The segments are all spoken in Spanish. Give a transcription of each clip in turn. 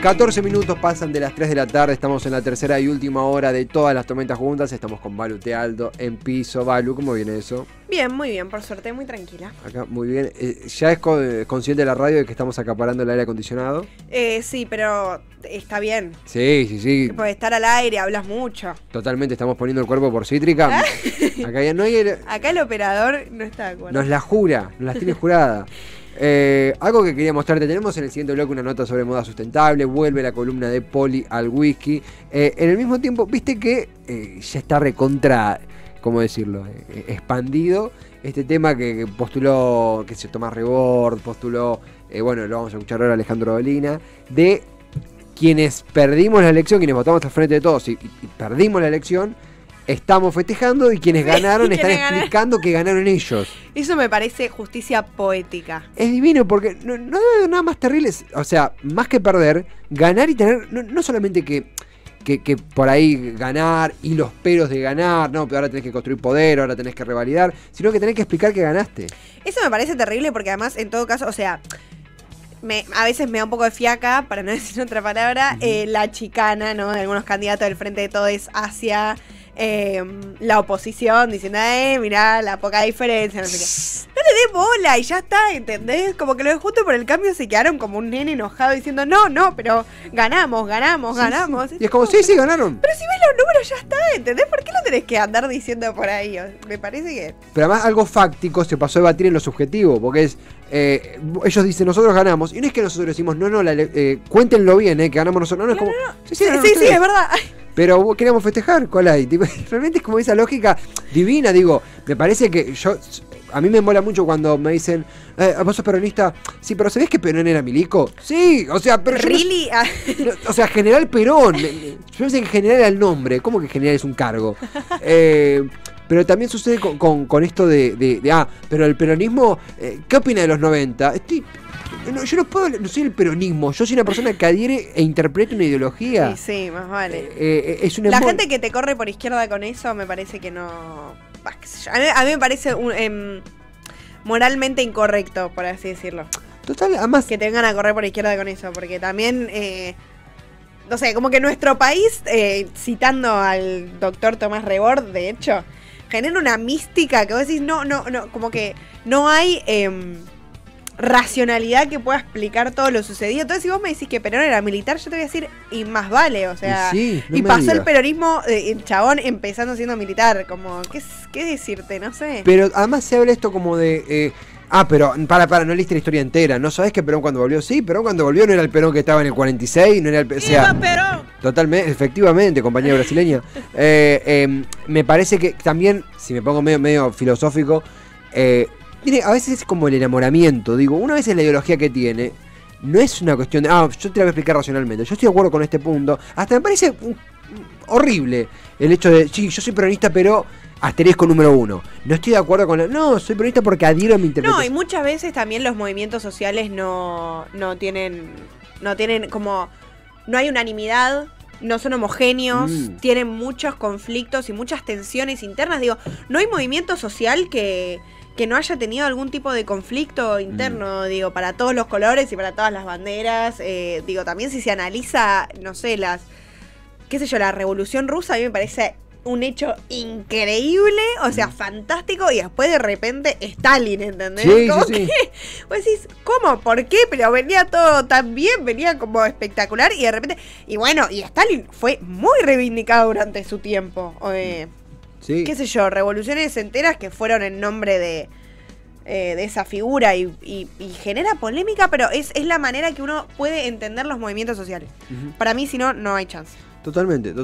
14 minutos pasan de las 3 de la tarde, estamos en la tercera y última hora de todas las tormentas juntas, estamos con Valu Tealdo en piso. Valu, ¿cómo viene eso? Bien, muy bien, por suerte, muy tranquila. Acá, muy bien. ¿Ya es consciente de la radio de que estamos acaparando el aire acondicionado? Sí, pero está bien. Sí. Por estar al aire, hablas mucho. Totalmente, estamos poniendo el cuerpo por Cítrica. Acá ya no hay... Acá el operador no está de acuerdo. Nos la jura, nos la tiene jurada. Algo que quería mostrarte, tenemos en el siguiente bloque una nota sobre moda sustentable, vuelve la columna de Poli al whisky, en el mismo tiempo, viste que ya está recontra, ¿cómo decirlo?, expandido este tema que postuló, que se Tomás Rebord, postuló, bueno, lo vamos a escuchar ahora, Alejandro Dolina, de quienes perdimos la elección, quienes votamos al frente de todos y perdimos la elección. Estamos festejando y quienes ganaron están explicando que ganaron ellos. Eso me parece justicia poética. Es divino porque no hay nada más terrible. O sea, más que perder, ganar y tener... No solamente que por ahí ganar y los peros de ganar, no, pero ahora tenés que construir poder, ahora tenés que revalidar, sino que tenés que explicar que ganaste. Eso me parece terrible porque además, en todo caso, o sea... a veces me da un poco de fiaca, para no decir otra palabra, la chicana, ¿no?, de algunos candidatos del Frente de Todos hacia... la oposición diciendo, mirá, la poca diferencia, no sé qué. No le dé bola y ya está, ¿entendés? Como que lo de Juntos por el Cambio se quedaron como un nene enojado diciendo, no, pero ganamos. Sí. Y es como, sí, ganaron. Pero si ves los números ya está, ¿entendés? ¿Por qué lo tenés que andar diciendo por ahí? Me parece que... Pero además algo fáctico se pasó a debatir en lo subjetivo, porque es... ellos dicen, nosotros ganamos. Y no es que nosotros decimos, cuéntenlo bien, que ganamos nosotros. No. Sí, es verdad. Pero queríamos festejar, ¿cuál hay? Realmente es como esa lógica divina, digo. Me parece que a mí me mola mucho cuando me dicen, vos sos peronista. Sí, pero ¿sabés que Perón era milico? Sí, o sea, pero really? O sea, General Perón. Yo pensé que general era el nombre. ¿Cómo que general es un cargo? Pero también sucede con esto de pero el peronismo, ¿qué opina de los 90? Yo no puedo, no soy el peronismo, yo soy una persona que adhiere e interpreta una ideología. Sí, más vale. Es una gente que te corre por izquierda con eso me parece que no... A mí me parece moralmente incorrecto, por así decirlo. Total, además... Que te vengan a correr por izquierda con eso, porque también... no sé, como que nuestro país, citando al doctor Tomás Rebord, de hecho, genera una mística que vos decís, no, como que no hay racionalidad que pueda explicar todo lo sucedido. Entonces, si vos me decís que Perón era militar, yo te voy a decir, y más vale, o sea, sí, no, y pasó diga. El peronismo, el chabón empezando siendo militar, como, ¿qué decirte? No sé. Pero además se habla esto como de... pero para, no leíste la historia entera. ¿No sabés que Perón cuando volvió? Sí, Perón cuando volvió no era el Perón que estaba en el 46, no era el... O sea, ¡viva Perón! Totalmente, efectivamente, compañera brasileña. Me parece que también, si me pongo medio filosófico, mire, a veces es como el enamoramiento. Digo, una vez es la ideología que tiene... No es una cuestión de... yo te la voy a explicar racionalmente. Yo estoy de acuerdo con este punto. Hasta me parece horrible el hecho de... Sí, yo soy peronista, pero... *1. No estoy de acuerdo con... No, soy peronista porque adhiero a mi interpretación. No, y muchas veces también los movimientos sociales no tienen como... No hay unanimidad, no son homogéneos, tienen muchos conflictos y muchas tensiones internas. Digo, no hay movimiento social que no haya tenido algún tipo de conflicto interno, digo, para todos los colores y para todas las banderas. Digo, también si se analiza, no sé, la Revolución Rusa, a mí me parece un hecho increíble, o sea, fantástico, y después de repente Stalin, ¿entendés? Sí. Vos decís, ¿cómo? ¿Por qué? Pero venía todo tan bien, venía como espectacular, y de repente... Y bueno, y Stalin fue muy reivindicado durante su tiempo. Sí. Qué sé yo, revoluciones enteras que fueron en nombre de esa figura y genera polémica, pero es la manera que uno puede entender los movimientos sociales. Para mí, si no, no hay chance. Totalmente.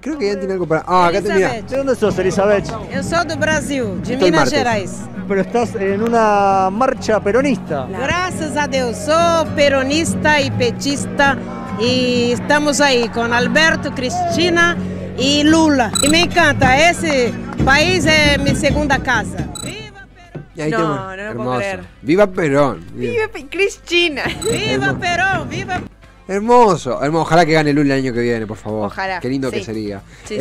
Creo que ya tiene algo para... acá te mira. ¿De dónde sos, Elizabeth? Yo soy de Brasil, de Minas Gerais. Pero estás en una marcha peronista. Gracias a Dios, soy peronista y petista y estamos ahí con Alberto, Cristina y Lula. Y me encanta, ese país es mi segunda casa. ¡Viva Perón! No puedo creer. ¡Viva Perón! ¡Viva Cristina! ¡Viva Perón! ¡Viva Perón! Hermoso. Ojalá que gane Lula el año que viene, por favor. Ojalá. Qué lindo que sería. Sí.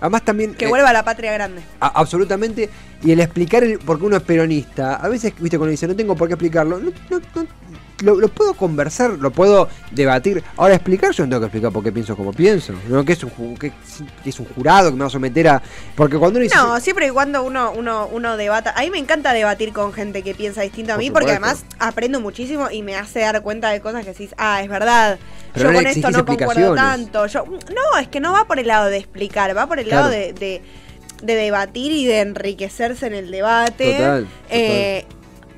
Además también... Que vuelva a la patria grande. Absolutamente. Y el explicar por qué uno es peronista, a veces, viste, cuando dice, no tengo por qué explicarlo, no lo puedo conversar, lo puedo debatir. Ahora, explicar, yo no tengo que explicar por qué pienso como pienso, ¿no? Que es un jurado que me va a someter a... Porque cuando uno dice... No, siempre y cuando uno debata... A mí me encanta debatir con gente que piensa distinto a mí, porque además aprendo muchísimo y me hace dar cuenta de cosas que decís, ah, es verdad, pero yo con esto no concuerdo tanto. Yo, no, es que no va por el lado de explicar, va por el lado de debatir y de enriquecerse en el debate. Total, total.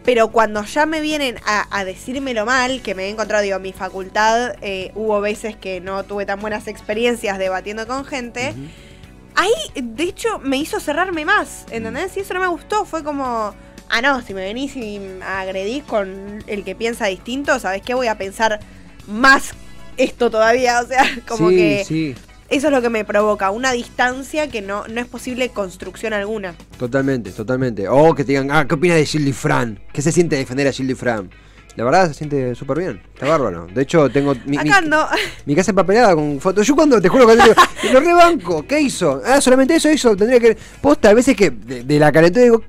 Pero cuando ya me vienen a decírmelo mal, que me he encontrado, digo, en mi facultad hubo veces que no tuve tan buenas experiencias debatiendo con gente, uh-huh. Ahí, de hecho, me hizo cerrarme más, ¿entendés? Y eso no me gustó, fue como, ah, no, si me venís y me agredís con el que piensa distinto, ¿sabés qué? Voy a pensar más esto todavía, o sea, como sí, que... Sí. Eso es lo que me provoca, una distancia que no es posible construcción alguna. Totalmente, totalmente. O que te digan, ah, ¿qué opinas de Gildo Insfrán? ¿Qué se siente defender a Gildo Insfrán? La verdad se siente súper bien, está bárbaro. De hecho, tengo mi casa empapelada con fotos. Yo cuando, te juro, cuando digo, lo rebanco, ¿qué hizo? Ah, solamente eso hizo, tendría que... Posta, a veces que de la calentura digo...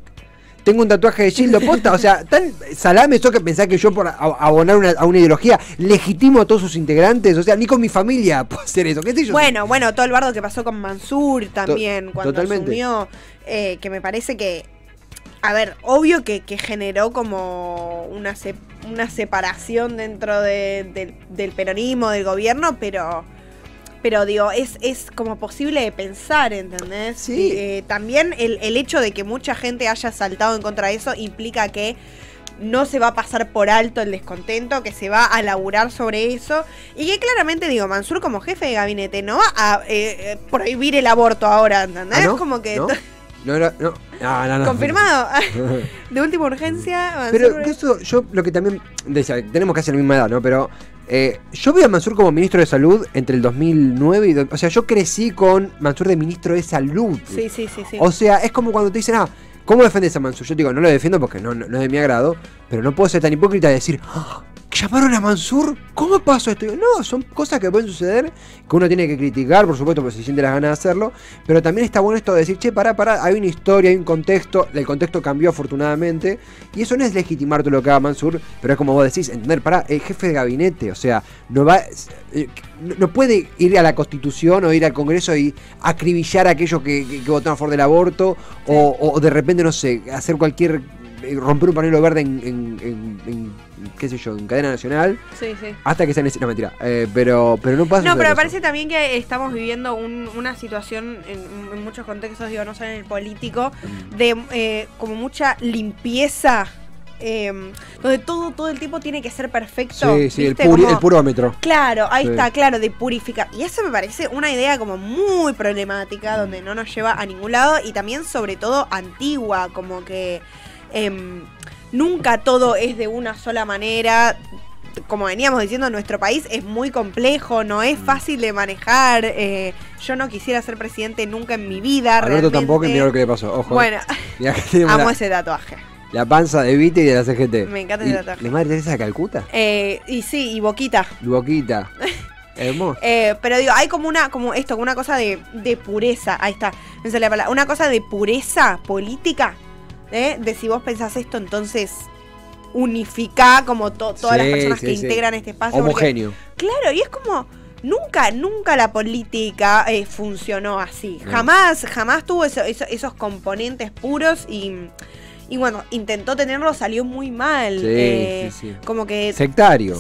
Tengo un tatuaje de Gildo, posta, o sea, tan salame eso que pensás que yo por abonar a una ideología legitimo a todos sus integrantes, o sea, ni con mi familia puedo hacer eso, qué sé yo. Bueno, todo el bardo que pasó con Manzur también, cuando asumió, que me parece que, a ver, obvio que generó como una separación dentro del peronismo, del gobierno, pero digo, es como posible de pensar, ¿entendés? Sí. También el hecho de que mucha gente haya saltado en contra de eso implica que no se va a pasar por alto el descontento, que se va a laburar sobre eso, y que claramente, digo, Manzur como jefe de gabinete no va a prohibir el aborto ahora, ¿entendés? ¿Ah, no? Como que... ¿No? No. Confirmado. De última urgencia, Manzur. Pero eso, yo lo que también decía, tenemos casi la misma edad, ¿no? Pero... yo vi a Manzur como ministro de salud entre el 2009 y... O sea, yo crecí con Manzur de ministro de salud. Sí. O sea, es como cuando te dicen, ah, ¿cómo defendés a Manzur? Yo te digo, no lo defiendo porque no es de mi agrado, pero no puedo ser tan hipócrita de decir, ¡ah! ¿Llamaron a Manzur? ¿Cómo pasó esto? No, son cosas que pueden suceder, que uno tiene que criticar, por supuesto, porque se siente las ganas de hacerlo, pero también está bueno esto de decir, che, pará, hay una historia, hay un contexto, el contexto cambió afortunadamente, y eso no es legitimar todo lo que haga Manzur, pero es como vos decís, entender, pará, el jefe de gabinete, o sea, no puede ir a la Constitución o ir al Congreso y acribillar a aquellos que votaron a favor del aborto, sí. o de repente, no sé, hacer cualquier... romper un pañuelo verde en qué sé yo, en cadena nacional, sí. Hasta que sea necesario, no, mentira, pero no pasa nada. No, pero me parece también que estamos viviendo una situación en muchos contextos, digo, no solo en el político, de como mucha limpieza, donde todo el tiempo tiene que ser perfecto. Sí, ¿viste? El purómetro. Claro, ahí está, claro, de purificar. Y eso me parece una idea como muy problemática, donde no nos lleva a ningún lado, y también sobre todo antigua, como que nunca todo es de una sola manera. Como veníamos diciendo, nuestro país es muy complejo, no es fácil de manejar. Yo no quisiera ser presidente nunca en mi vida. Alberto tampoco, y mirá lo que le pasó. Ojo. Bueno, amo ese tatuaje. La panza de Vita y de la CGT. Me encanta ese tatuaje. ¿La Madre Teresa de Calcuta? Y sí, y Boquita. Boquita. Hermoso. Pero digo, hay como una cosa de pureza. Ahí está. Una cosa de pureza política. De si vos pensás esto, entonces unificá como todas las personas que integran este espacio. Homogéneo. Porque, claro, y es como nunca la política funcionó así. No. Jamás tuvo esos componentes puros y bueno, intentó tenerlo, salió muy mal. Sí. Como que... Sectario,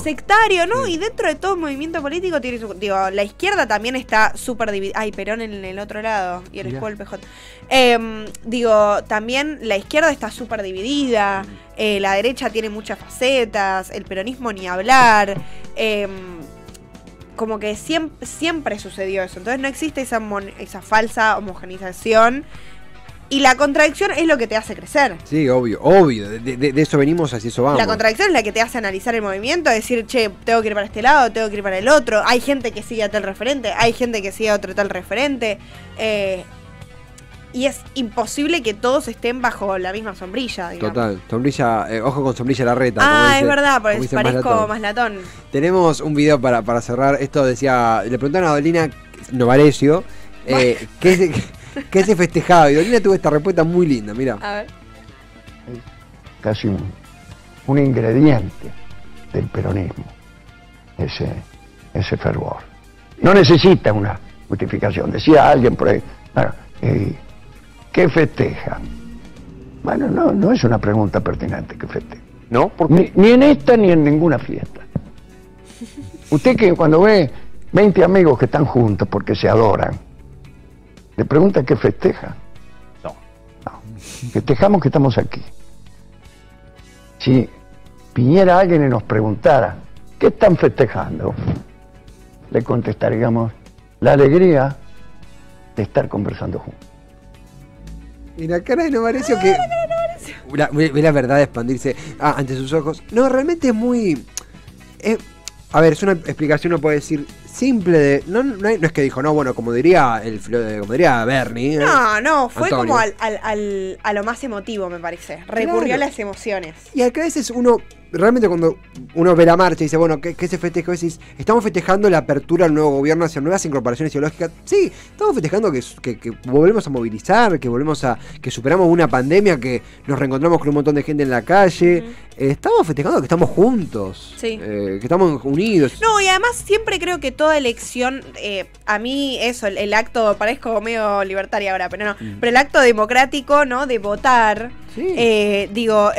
¿no? Sí. Y dentro de todo el movimiento político tiene su... Digo, la izquierda también está súper dividida. Ay, Perón en el otro lado. Y el escudo del PJ. Digo, también la izquierda está súper dividida. La derecha tiene muchas facetas. El peronismo ni hablar. Como que siempre sucedió eso. Entonces no existe esa falsa homogeneización. Y la contradicción es lo que te hace crecer. Sí, obvio. De eso venimos, así eso vamos. La contradicción es la que te hace analizar el movimiento, decir, che, tengo que ir para este lado, tengo que ir para el otro. Hay gente que sigue a tal referente, hay gente que sigue a otro tal referente. Y es imposible que todos estén bajo la misma sombrilla, digamos. Total, sombrilla, ojo con sombrilla Larreta. Ah, como dice, es verdad, porque parezco más latón. Tenemos un video para cerrar. Esto decía, le preguntaron a Dolina Novaresio, ¿qué es que se festejaba? Y Dolina tuvo esta respuesta muy linda, mirá. A ver. Casi un ingrediente del peronismo, ese fervor. No necesita una justificación. Decía alguien por ahí, bueno, ¿qué festejan? Bueno, no es una pregunta pertinente que festeja. ¿No? ¿Por qué? Ni en esta ni en ninguna fiesta. Usted que cuando ve 20 amigos que están juntos porque se adoran, le pregunta qué festejan. No. Festejamos que estamos aquí. Si viniera alguien y nos preguntara, ¿qué están festejando? Le contestaríamos, la alegría de estar conversando juntos. Y la cara de Novaresio que... Ve la verdad expandirse ante sus ojos. No, realmente es muy... a ver, es una explicación, uno puede decir, simple de... No es que dijo, no, bueno, como diría Bernie. No, fue Antonio. Como a lo más emotivo, me parece. Recurrió a las emociones. Y a veces uno... Realmente cuando uno ve la marcha y dice, bueno, ¿qué se festeja? Decís, estamos festejando la apertura al nuevo gobierno hacia nuevas incorporaciones ideológicas. Sí, estamos festejando que volvemos a movilizar, que superamos una pandemia, que nos reencontramos con un montón de gente en la calle. Estamos festejando que estamos juntos, sí. Que estamos unidos. No, y además siempre creo que toda elección, a mí eso, el acto, parezco medio libertaria ahora, pero no. Pero el acto democrático, ¿no? De votar, sí. Digo,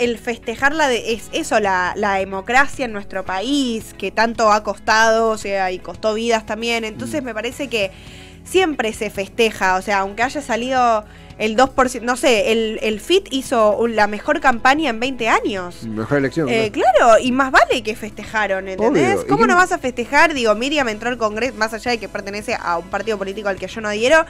el festejarla es eso, la democracia en nuestro país, que tanto ha costado, o sea, y costó vidas también. Entonces me parece que siempre se festeja, o sea, aunque haya salido el 2%, no sé, el FIT hizo la mejor campaña en 20 años. Mejor elección. Claro, y más vale que festejaron, ¿entendés? Obvio. ¿Cómo no vas a festejar? Digo, Miriam entró al Congreso, más allá de que pertenece a un partido político al que yo no adhiero,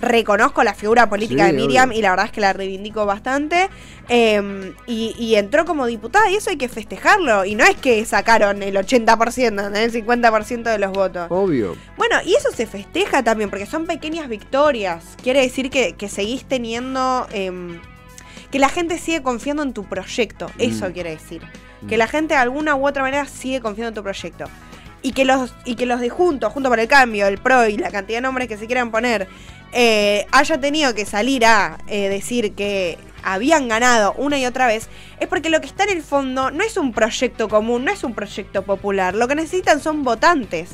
reconozco la figura política, sí, de Miriam, obvio. Y la verdad es que la reivindico bastante, y entró como diputada, y eso hay que festejarlo, y no es que sacaron el 80%, el 50% de los votos. Obvio. Bueno, y eso se festeja también, porque son pequeñas victorias, quiere decir que seguís teniendo, que la gente sigue confiando en tu proyecto, eso quiere decir, que la gente de alguna u otra manera sigue confiando en tu proyecto. Y que los de Juntos por el Cambio, el PRO y la cantidad de nombres que se quieran poner, haya tenido que salir a decir que habían ganado una y otra vez, es porque lo que está en el fondo no es un proyecto común, no es un proyecto popular. Lo que necesitan son votantes.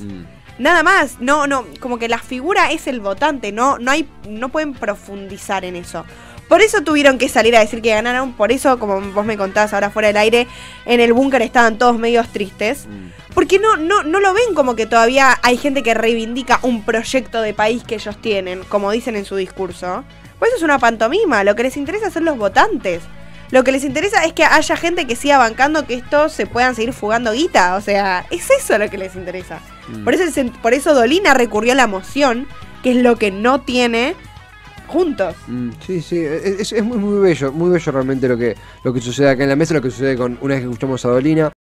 Nada más. No, como que la figura es el votante, no pueden profundizar en eso. Por eso tuvieron que salir a decir que ganaron, por eso, como vos me contabas ahora fuera del aire, en el búnker estaban todos medios tristes, porque no lo ven como que todavía hay gente que reivindica un proyecto de país que ellos tienen, como dicen en su discurso. Pues eso es una pantomima, lo que les interesa son los votantes. Lo que les interesa es que haya gente que siga bancando que estos se puedan seguir fugando guita, o sea, es eso lo que les interesa. Por eso Dolina recurrió a la moción, que es lo que no tiene... Juntos. Sí, es muy bello realmente lo que sucede acá en la mesa, lo que sucede con una vez que escuchamos a Dolina.